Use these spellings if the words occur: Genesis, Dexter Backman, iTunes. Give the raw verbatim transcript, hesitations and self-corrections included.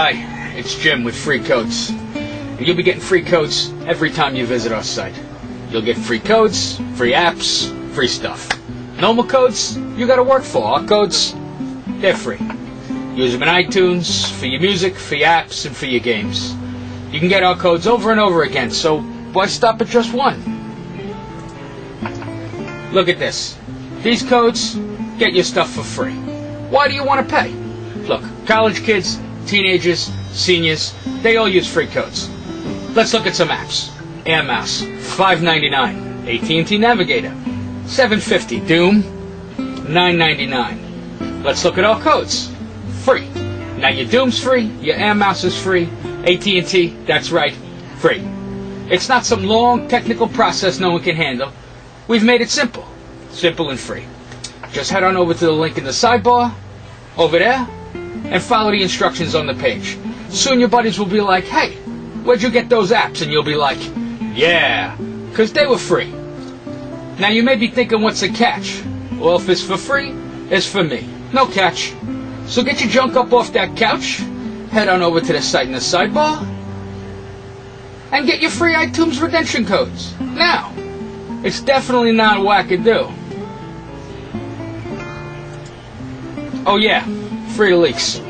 Hi, it's Jim with Free Coats. And you'll be getting free coats every time you visit our site. You'll get free coats, free apps, free stuff. Normal coats, you gotta work for. Our coats, they're free. Use them in iTunes, for your music, for your apps, and for your games. You can get our codes over and over again, so why stop at just one? Look at this. These codes, get your stuff for free. Why do you want to pay? Look, college kids, teenagers, seniors, they all use free codes. Let's look at some apps. Air Mouse, five ninety-nine. A T and T Navigator, seven fifty. Doom, nine ninety-nine. Let's look at our codes. Free. Now your Doom's free, your Air Mouse is free, A T and T, that's right, free. It's not some long technical process no one can handle. We've made it simple. Simple and free. Just head on over to the link in the sidebar, over there, and follow the instructions on the page. Soon your buddies will be like, hey, where'd you get those apps? And you'll be like, yeah, because they were free. Now you may be thinking, what's the catch? Well, if it's for free, it's for me. No catch. So get your junk up off that couch, head on over to the site in the sidebar, and get your free iTunes redemption codes. Now, it's definitely not wackadoo. Oh yeah, free to leaks.